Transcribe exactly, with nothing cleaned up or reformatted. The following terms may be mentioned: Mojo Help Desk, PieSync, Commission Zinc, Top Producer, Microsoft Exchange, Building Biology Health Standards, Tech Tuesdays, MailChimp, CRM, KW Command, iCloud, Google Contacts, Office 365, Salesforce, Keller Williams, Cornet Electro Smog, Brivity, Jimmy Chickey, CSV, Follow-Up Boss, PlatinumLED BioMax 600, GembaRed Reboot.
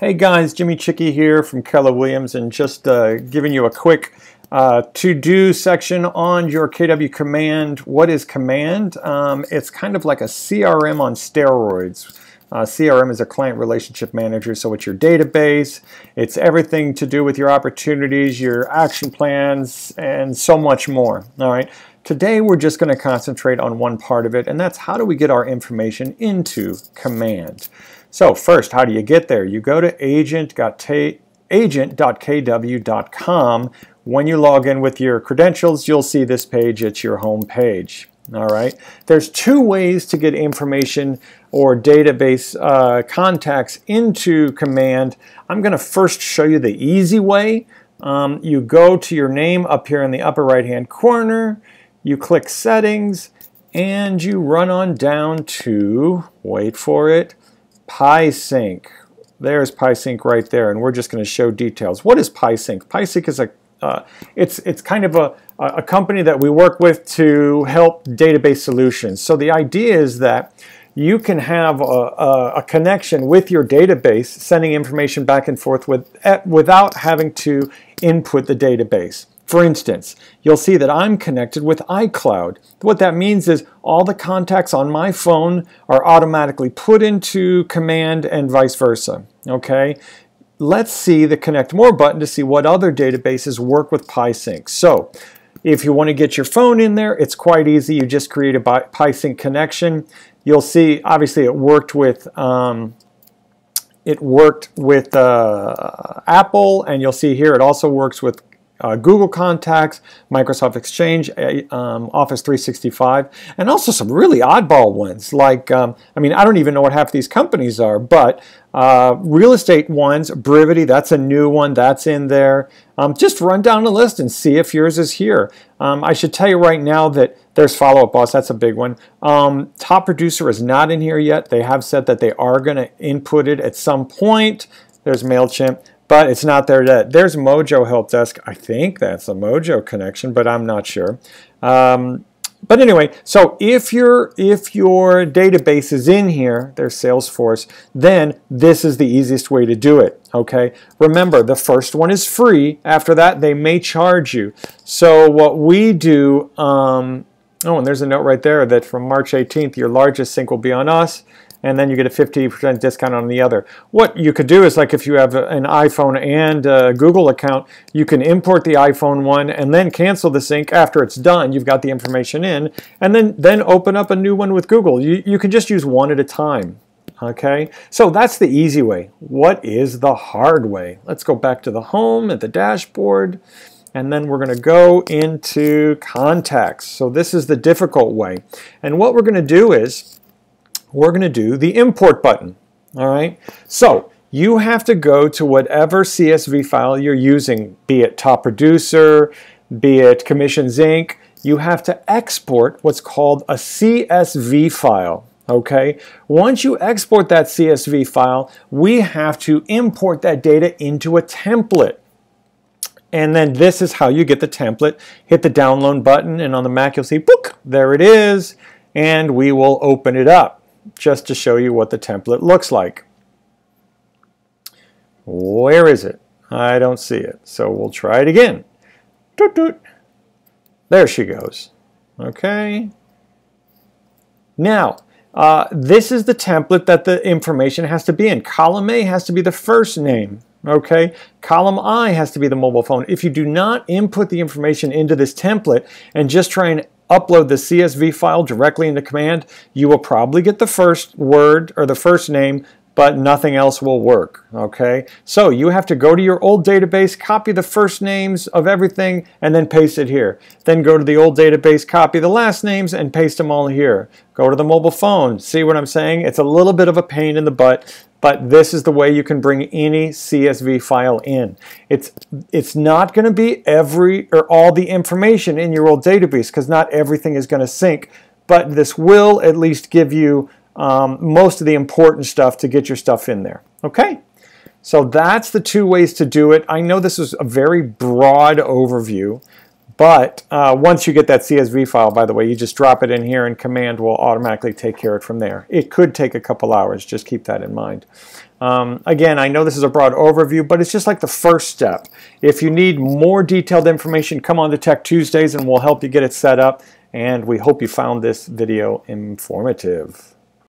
Hey guys, Jimmy Chickey here from Keller Williams, and just uh, giving you a quick uh, to-do section on your K W Command. What is Command? Um, it's kind of like a C R M on steroids. Uh, C R M is a client relationship manager, so it's your database, it's everything to do with your opportunities, your action plans, and so much more. All right. Today we're just going to concentrate on one part of it, and that's how do we get our information into Command. So first, how do you get there? You go to agent dot k w dot com. When you log in with your credentials, you'll see this page. It's your home page. All right. There's two ways to get information or database uh, contacts into Command. I'm going to first show you the easy way. Um, you go to your name up here in the upper right-hand corner. You click Settings, and you run on down to, wait for it, PieSync. There's PieSync right there, and we're just going to show details. What is PieSync? PieSync is a uh, it's it's kind of a a company that we work with to help database solutions. So the idea is that you can have a, a, a connection with your database, sending information back and forth with without having to input the database. For instance, you'll see that I'm connected with iCloud. What that means is all the contacts on my phone are automatically put into Command and vice versa. Okay, let's see the Connect More button to see what other databases work with PieSync. So, if you want to get your phone in there, it's quite easy. You just create a PieSync connection. You'll see, obviously, it worked with. Um, it worked with uh, Apple, and you'll see here it also works with Uh, Google Contacts, Microsoft Exchange, um, Office three sixty-five, and also some really oddball ones like, um, I mean, I don't even know what half these companies are, but uh, real estate ones, Brivity, that's a new one, that's in there. Um, just run down the list and see if yours is here. Um, I should tell you right now that there's Follow-Up Boss, that's a big one. Um, Top Producer is not in here yet. They have said that they are going to input it at some point. There's MailChimp. But it's not there yet. There's Mojo Help Desk. I think that's a Mojo connection, but I'm not sure. Um, but anyway, so if your if your database is in here, there's Salesforce, then this is the easiest way to do it. Okay. Remember, the first one is free. After that, they may charge you. So what we do. Um, oh, and there's a note right there that from March eighteenth, your largest sync will be on us. And then you get a fifty percent discount on the other. What you could do is, like, if you have an iPhone and a Google account, you can import the iPhone one and then cancel the sync after it's done. You've got the information in, and then then open up a new one with Google. You, you can just use one at a time. Okay, so that's the easy way. What is the hard way? Let's go back to the home at the dashboard, and then we're going to go into contacts. So this is the difficult way. And what we're going to do is we're going to do the import button. All right. So you have to go to whatever C S V file you're using, be it Top Producer, be it Commission Zinc. You have to export what's called a C S V file. Okay. Once you export that C S V file, we have to import that data into a template. And then this is how you get the template. Hit the download button, and on the Mac you'll see, book, there it is. And we will open it up, just to show you what the template looks like. Where is it? I don't see it. So we'll try it again. Doot, doot. There she goes. Okay. Now, uh, this is the template that the information has to be in. Column A has to be the first name. Okay, column I has to be the mobile phone. If you do not input the information into this template and just try and upload the C S V file directly into Command, you will probably get the first word or the first name, but nothing else will work. Okay, so you have to go to your old database, copy the first names of everything, and then paste it here. Then go to the old database, copy the last names, and paste them all here. Go to the mobile phone. See what I'm saying? It's a little bit of a pain in the butt, but this is the way you can bring any C S V file in. It's, it's not going to be every or all the information in your old database, because not everything is going to sync, but this will at least give you um, most of the important stuff to get your stuff in there. Okay? So that's the two ways to do it. I know this is a very broad overview, but uh, once you get that C S V file, by the way, you just drop it in here and Command will automatically take care of it from there. It could take a couple hours, just keep that in mind. Um, again, I know this is a broad overview, but it's just like the first step. If you need more detailed information, come on to Tech Tuesdays and we'll help you get it set up. And we hope you found this video informative.